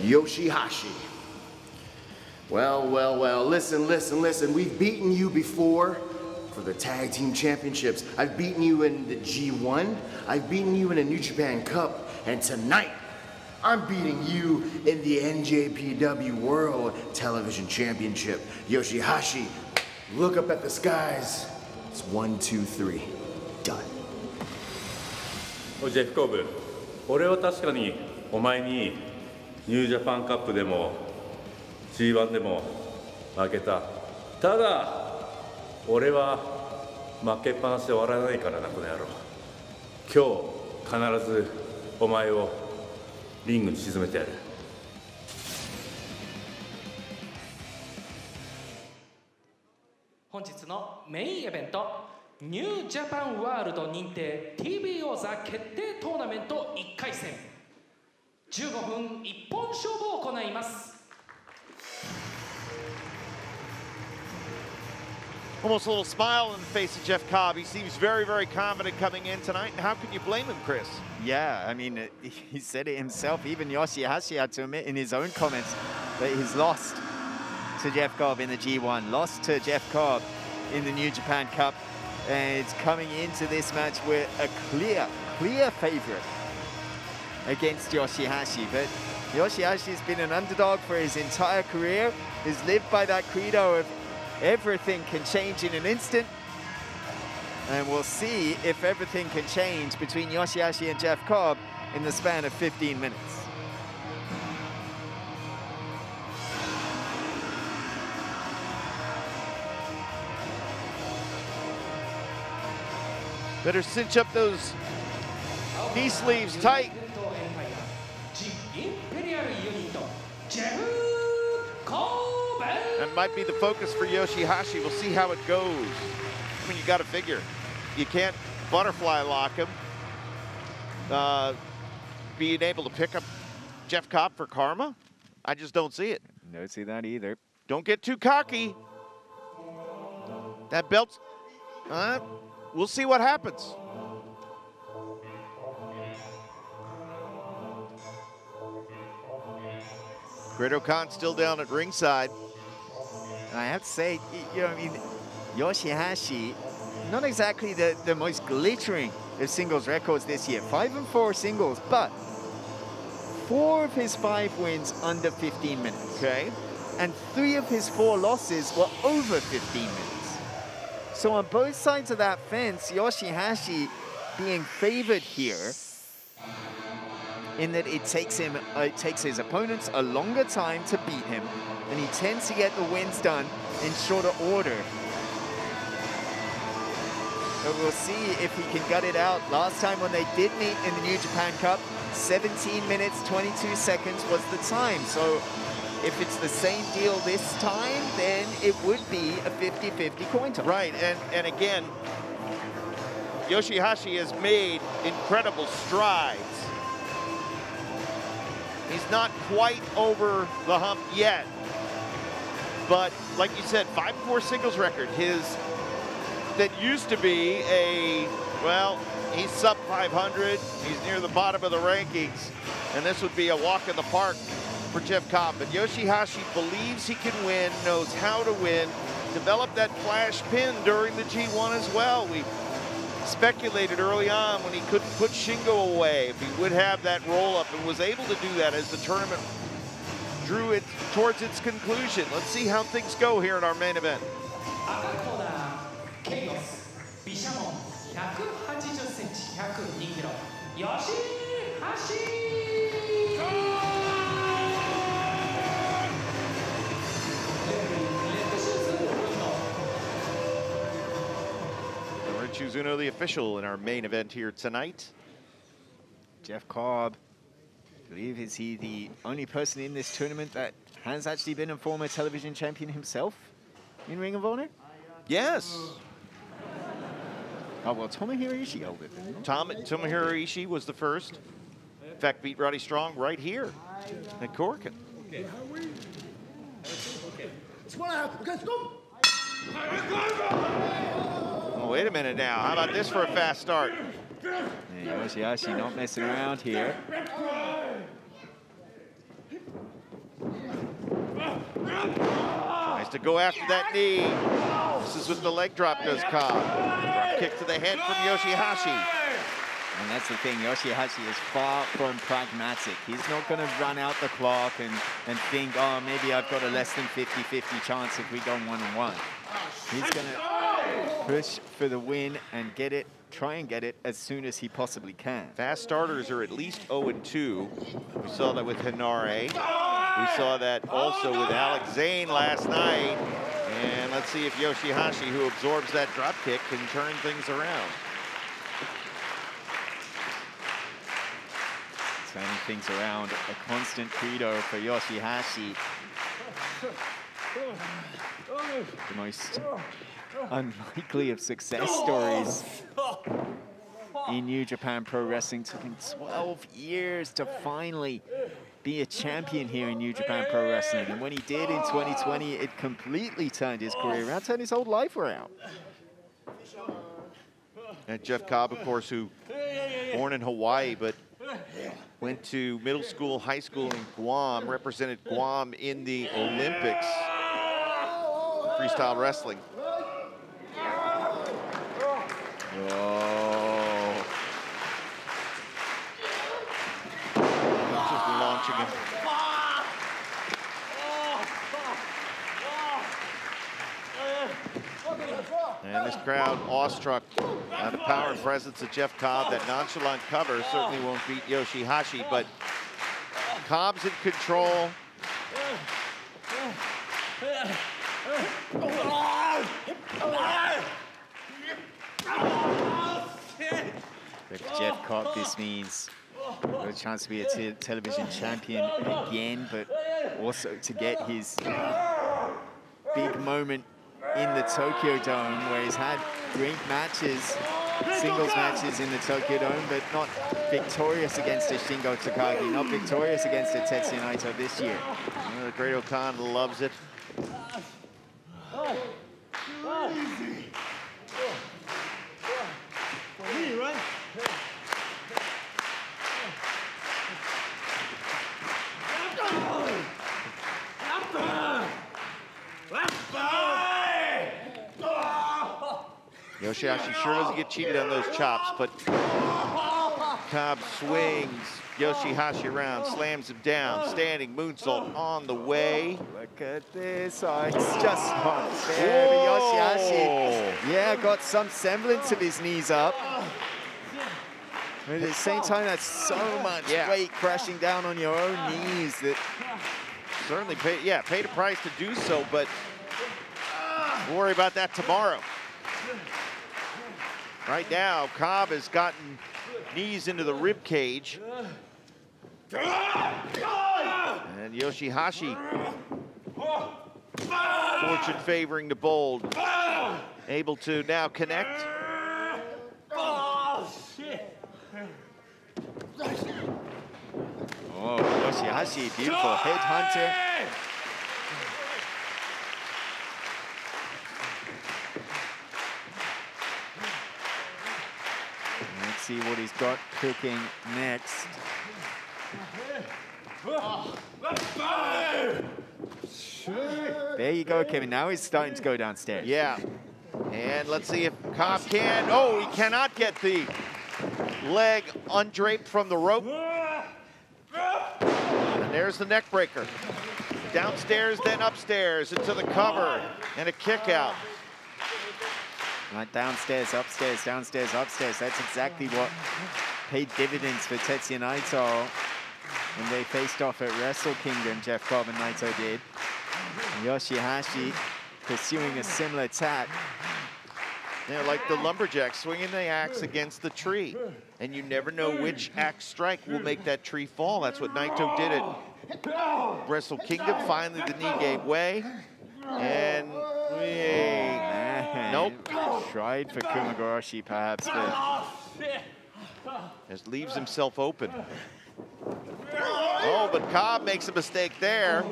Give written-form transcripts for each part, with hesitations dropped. Yoshihashi. Well, well, well, listen, listen, listen. We've beaten you before for the tag team championships. I've beaten you in the G1. I've beaten you in a New Japan Cup. And tonight, I'm beating you in the NJPW World Television Championship. Yoshihashi, look up at the skies. It's 1, 2, 3. Done. Jeff Cobb,俺は確かにお前にニュージャパンカップでも G1 でも負けた。ただ俺は負けっぱなしで終わらないからなこの野郎。今日必ずお前をリングに沈めてやる。 本日のメインイベント、ニュージャパンワールド認定 TV 王座決定トーナメント1回戦。15分一本勝負を行います。Almost a little smile on the face of Jeff Cobb. He seems very, very confident coming in tonight. And how can you blame him, Chris? Yeah, I mean, he said it himself. Even Yoshihashi had to admit in his own comments that he's lost to Jeff Cobb in the G1, lost to Jeff Cobb in the New Japan Cup, and coming into this match with a clear favorite against Yoshihashi. But Yoshihashi has been an underdog for his entire career, has lived by that credo of everything can change in an instant, and we'll see if everything can change between Yoshihashi and Jeff Cobb in the span of 15 minutes. Better cinch up those knee sleeves tight. That might be the focus for Yoshihashi. We'll see how it goes. I mean, you got to figure, you can't butterfly lock him. Being able to pick up Jeff Cobb for karma, I just don't see it. Don't see that either. Don't get too cocky. That belt's... We'll see what happens. Great O'Connor still down at ringside. And I have to say, you know, I mean, Yoshihashi, not exactly the most glittering of singles records this year. 5 and 4 singles, but 4 of his 5 wins under 15 minutes. Okay. And 3 of his 4 losses were over 15 minutes. So on both sides of that fence, Yoshihashi being favored here in that it takes his opponents a longer time to beat him, and he tends to get the wins done in shorter order. But we'll see if he can gut it out. Last time when they did meet in the New Japan Cup, 17 minutes, 22 seconds was the time. So if it's the same deal this time, then it would be a 50-50 coin toss. Right, and again, Yoshihashi has made incredible strides. He's not quite over the hump yet. But like you said, 5-4 singles record. His, that used to be a, well, he's sub 500. He's near the bottom of the rankings. And this would be a walk in the park for Jeff Cobb. But Yoshihashi believes he can win, knows how to win, developed that flash pin during the G1 as well. We speculated early on when he couldn't put Shingo away, if he would have that roll up, and was able to do that as the tournament drew it towards its conclusion. Let's see how things go here in our main event. Chuzuno, the official, in our main event here tonight. Jeff Cobb, I believe, is he the only person in this tournament that has actually been a former television champion himself in Ring of Honor? Yes. Oh, well, Tomohiro Ishii held it, didn't he? Tomohiro Ishii was the first. In fact, beat Roddy Strong right here at Korakuen. Okay. Let's go. Oh, wait a minute now. How about this for a fast start? Yeah, Yoshihashi not messing around here. Tries to go after that knee. This is what the leg drop does, Cobb. Drop kick to the head from Yoshihashi. And that's the thing, Yoshihashi is far from pragmatic. He's not going to run out the clock and think, oh, maybe I've got a less than 50-50 chance if we go one-on-one. He's going to push for the win and get it, try and get it as soon as he possibly can. Fast starters are at least 0-2. We saw that with Henare. We saw that also with Alex Zane last night. And let's see if Yoshihashi, who absorbs that drop kick, can turn things around. Turning things around, a constant credo for Yoshihashi. The most unlikely of success stories in New Japan Pro Wrestling. Took him 12 years to finally be a champion here in New Japan Pro Wrestling. And when he did in 2020, it completely turned his career around, turned his whole life around. And Jeff Cobb, of course, who born in Hawaii, but went to middle school, high school in Guam, represented Guam in the Olympics, freestyle wrestling. Oh. Just launching him. And this crowd awestruck at the power and presence of Jeff Cobb. That nonchalant cover certainly won't beat Yoshihashi, but Cobb's in control. But Jeff Cobb, this means a chance to be a television champion again, but also to get his big moment in the Tokyo Dome, where he's had great matches, singles matches in the Tokyo Dome, but not victorious against a Shingo Takagi, not victorious against a Tetsuya Naito this year. You know, the great Okada loves it. Yoshihashi sure doesn't get cheated on those chops, but Cobb swings Yoshihashi around, slams him down, standing moonsault on the way. Look at this, oh, it's just not fair. Yoshihashi, yeah, got some semblance of his knees up. But at the same time, that's so much weight crashing down on your own knees that certainly paid a price to do so, but we'll worry about that tomorrow. Right now, Cobb has gotten knees into the rib cage. And Yoshihashi, fortune favoring the bold, able to now connect. Oh, Yoshihashi, beautiful headhunter. See what he's got cooking next. There you go, Kevin. Now he's starting to go downstairs. Yeah. And let's see if Cobb can. Oh, he cannot get the leg undraped from the rope. And there's the neck breaker. Downstairs, then upstairs into the cover and a kick out. Right, downstairs, upstairs, downstairs, upstairs. That's exactly what paid dividends for Tetsuya Naito when they faced off at Wrestle Kingdom, Jeff Cobb and Naito did. And Yoshihashi pursuing a similar tack. They're like the lumberjack swinging the axe against the tree. And you never know which axe strike will make that tree fall. That's what Naito did at Wrestle Kingdom. Finally, the knee gave way. And nope. Tried for Kumagoroshi, perhaps, but just leaves himself open. Oh, but Cobb makes a mistake there.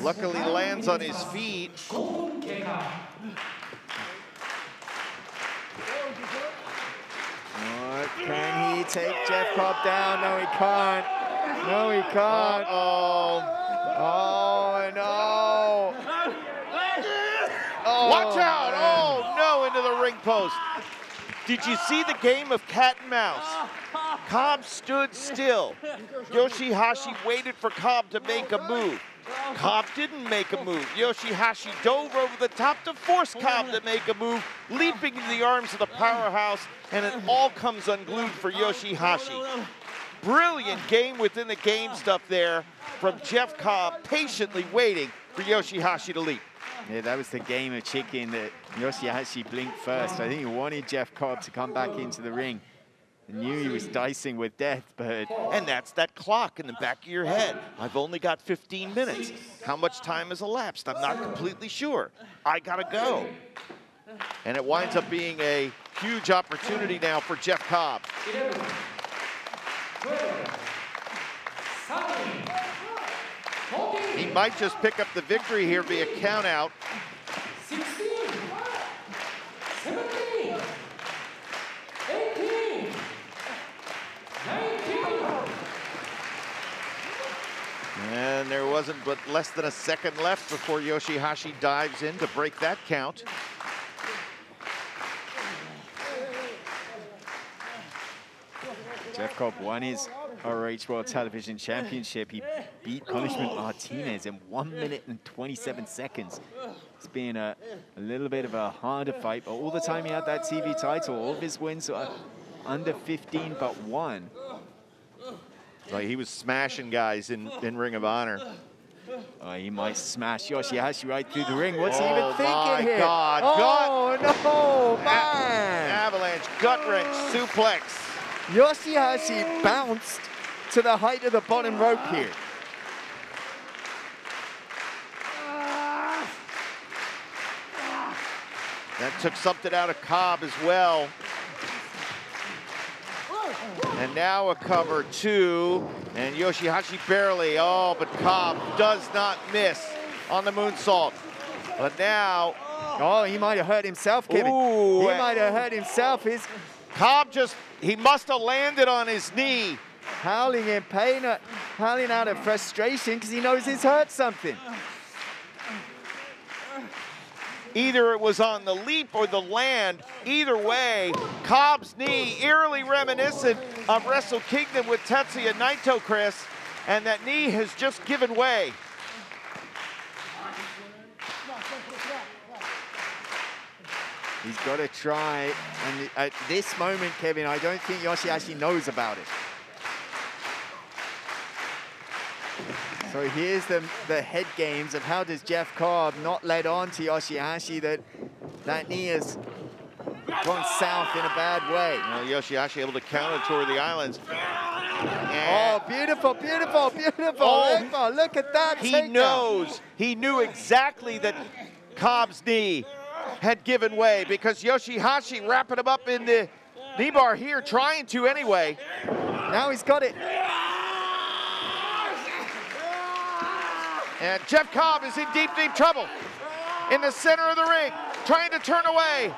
Luckily lands on his feet. Oh, can he take Jeff Cobb down? No, he can't. No, he can't. Uh-oh. Oh, no. Oh, watch out. Man. Oh, no, into the ring post. Did you see the game of cat and mouse? Cobb stood still. Yoshihashi waited for Cobb to make a move. Cobb didn't make a move. Yoshihashi dove over the top to force Cobb to make a move, leaping into the arms of the powerhouse, and it all comes unglued for Yoshihashi. Brilliant game within the game stuff there from Jeff Cobb, patiently waiting for Yoshihashi to leap. Yeah, that was the game of chicken that Yoshihashi blinked first. I think he wanted Jeff Cobb to come back into the ring. He knew he was dicing with death, but... And that's that clock in the back of your head. I've only got 15 minutes. How much time has elapsed? I'm not completely sure. I gotta go. And it winds up being a huge opportunity now for Jeff Cobb. He might just pick up the victory here via count out. 16, 17, 18, 19. And there wasn't but less than a second left before Yoshihashi dives in to break that count. Jeff Cobb won his ROH World Television Championship. He beat Punishment Martinez in 1 minute and 27 seconds. It's been a little bit of a harder fight, but all the time he had that TV title, all of his wins were under 15 but one. Well, he was smashing guys in Ring of Honor. Oh, he might smash Yoshihashi right through the ring. What's he even thinking here? Oh, my God. Oh, no, man. Avalanche, gut wrench, suplex. Yoshihashi bounced to the height of the bottom rope here. That took something out of Cobb as well. And now a cover two, and Yoshihashi barely, oh, but Cobb does not miss on the moonsault. But now, oh, he might have hurt himself, Kevin. Ooh, he might have hurt himself. His Cobb just, he must have landed on his knee. Howling in pain, howling out of frustration because he knows he's hurt something. Either it was on the leap or the land. Either way, Cobb's knee eerily reminiscent of Wrestle Kingdom with Tetsuya Naito, Chris, and that knee has just given way. He's got to try, and at this moment, Kevin, I don't think Yoshihashi knows about it. So here's the head games of how does Jeff Cobb not let on to Yoshihashi that knee has gone south in a bad way. Well, Yoshihashi able to counter toward the islands. And oh, beautiful, beautiful, beautiful. Oh, look at that. He knows. He knew exactly that Cobb's knee had given way because Yoshihashi wrapping him up in the knee bar here, trying to anyway. Now he's got it. And Jeff Cobb is in deep, deep trouble in the center of the ring, trying to turn away.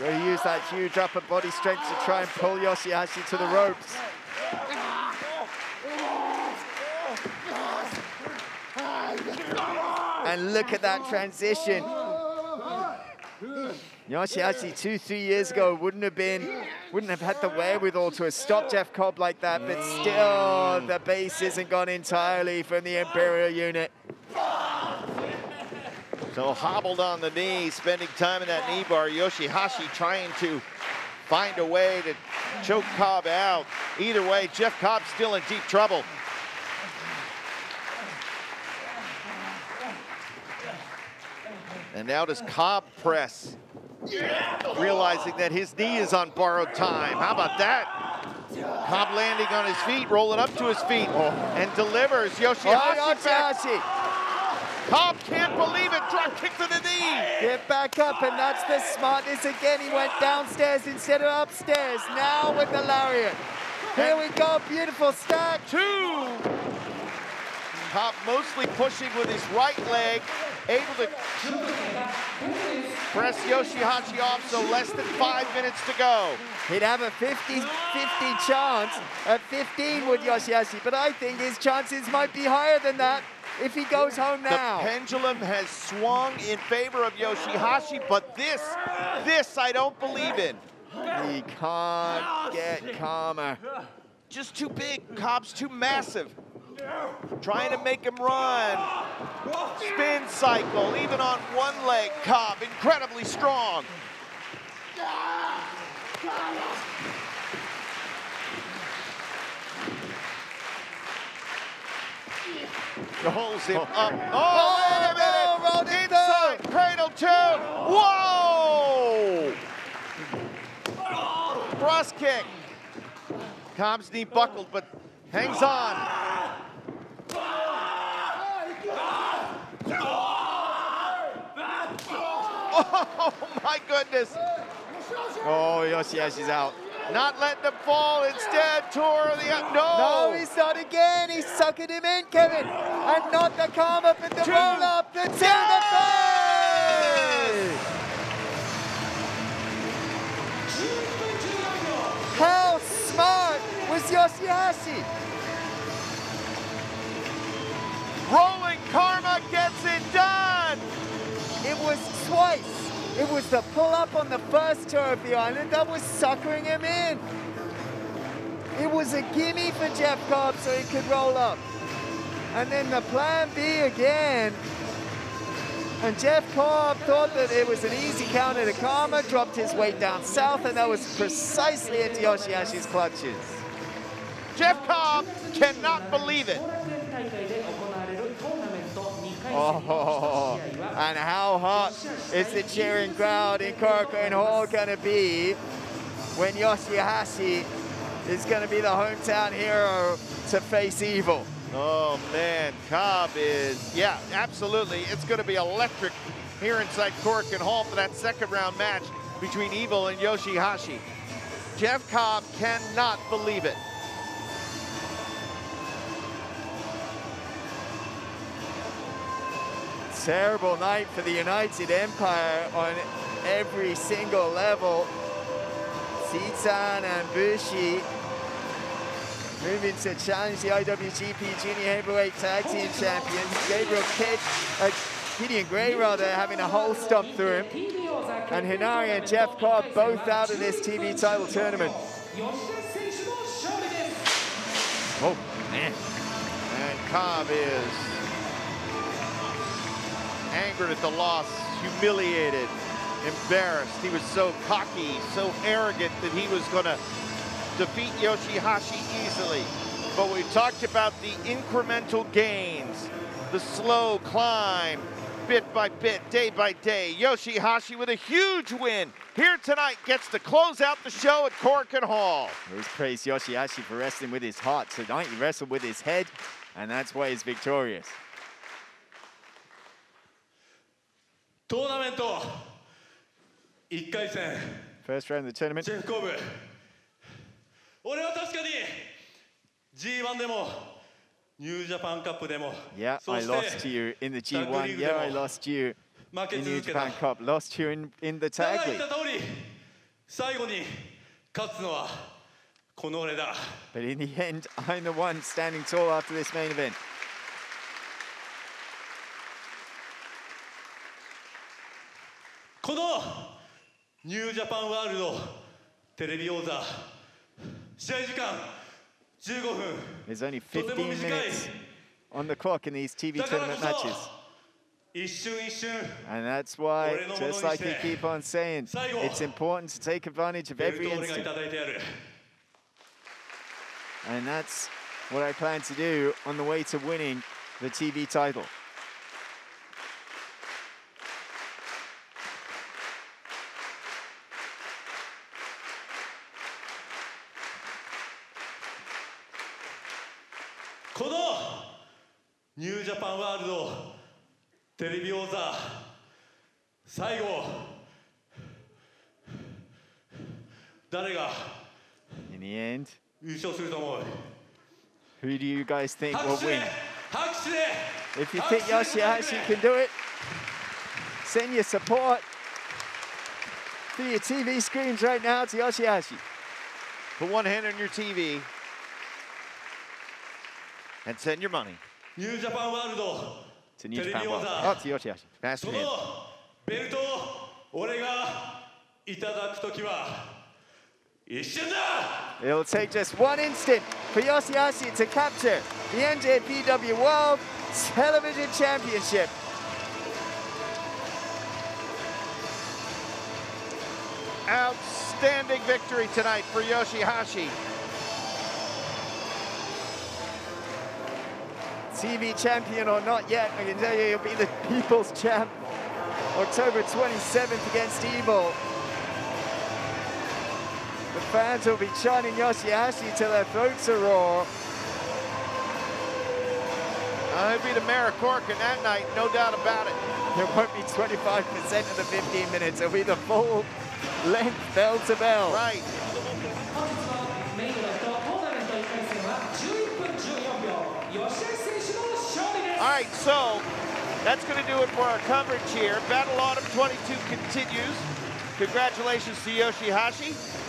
They use that huge upper body strength to try and pull Yoshihashi to the ropes. And look at that transition. Yoshihashi 2, 3 years ago wouldn't have had the wherewithal to have stopped Jeff Cobb like that, but still the base isn't gone entirely from the Imperial unit. So hobbled on the knee, spending time in that knee bar. Yoshihashi trying to find a way to choke Cobb out. Either way, Jeff Cobb's still in deep trouble. And now does Cobb press, realizing that his knee is on borrowed time. How about that? Cobb landing on his feet, rolling up to his feet, and delivers Yoshihashi back. Cobb can't believe it, drop kick to the knee. Get back up, and that's the smartness again. He went downstairs instead of upstairs, now with the lariat. Here we go, beautiful stack. Two. Cobb mostly pushing with his right leg able to press Yoshihashi off, so less than 5 minutes to go. He'd have a 50-50 chance at 15 with Yoshihashi, but I think his chances might be higher than that if he goes home now. The pendulum has swung in favor of Yoshihashi, but this I don't believe in. He can't get calmer. Just too big, Cobb's too massive. Trying to make him run. Spin cycle, even on one leg, Cobb, incredibly strong. Holds him up. Oh, wait a minute! Inside, cradle two! Whoa! Cross kick. Cobb's knee buckled, but hangs on. Oh, my goodness. Oh, Yoshihashi's out. Not letting him fall, instead, tore the up. No! No, he's not again. He's sucking him in, Kevin. And not the calm up, but the roll up. The two, the three! How smart was Yoshihashi? Rolling karma gets it done. It was twice. It was the pull-up on the first tour of the island that was suckering him in. It was a gimme for Jeff Cobb so he could roll up. And then the plan B again. And Jeff Cobb thought that it was an easy counter to Karma, dropped his weight down south, and that was precisely into Yoshihashi's clutches. Jeff Cobb cannot believe it. Oh, and how hot is the cheering crowd in Korakuen Hall going to be when Yoshihashi is going to be the hometown hero to face EVIL? Oh man, Cobb is, yeah, absolutely. It's going to be electric here inside Korakuen Hall for that second round match between EVIL and Yoshihashi. Jeff Cobb cannot believe it. Terrible night for the United Empire on every single level. Sitsan and Bushi moving to challenge the IWGP Junior Heavyweight Tag Team Champions. Gabriel Kidd, Gideon Gray rather, having a hole stopped through him. And Henare and Jeff Cobb both out of this TV title tournament. Oh, man. And Cobb is angered at the loss, humiliated, embarrassed. He was so cocky, so arrogant that he was going to defeat Yoshihashi easily. But we talked about the incremental gains, the slow climb, bit by bit, day by day. Yoshihashi with a huge win here tonight gets to close out the show at Korakuen Hall. Let's praise Yoshihashi for wrestling with his heart. Tonight he wrestled with his head, and that's why he's victorious. トーナメント1回戦 First round of the tournament ジェフ・コブ俺は確かに G1 でもニュージャパンカップでも Yeah, I lost you in the G1. Yeah, I lost you in New Japan Cup. Lost you in the tag league. 最後に勝つのはこの俺だ But in the end, I'm the one standing tall after this main event. このニュージャパンワールドテレビ王座試合時間15分 There's only 15 minutes on the clock in these TV tournament matches. And that's why, just like you keep on saying, it's important to take advantage of every instant. And that's what I plan to do on the way to winning the TV title. New Japan World TV 王座最後誰が In the end, 優勝すると思う Who do you guys think will win? If you think Yoshihashi can do it, Send your support through your TV screens right now to Yoshihashi. Put one hand on your TV and send your money. New Japan World. To New Japan World. Oh, to Yoshihashi. Master hand. It'll take just one instant for Yoshihashi to capture the NJPW World Television Championship. Outstanding victory tonight for Yoshihashi. TV champion or not yet, I can tell you he'll be the people's champ October 27th against EVIL. The fans will be chanting Yoshihashi till their throats are raw. He'll be the mayor of Korakuen that night, no doubt about it. There won't be 25% of the 15 minutes. It'll be the full length bell to bell. Right. All right, so that's going to do it for our coverage here. Battle Autumn 22 continues. Congratulations to Yoshihashi.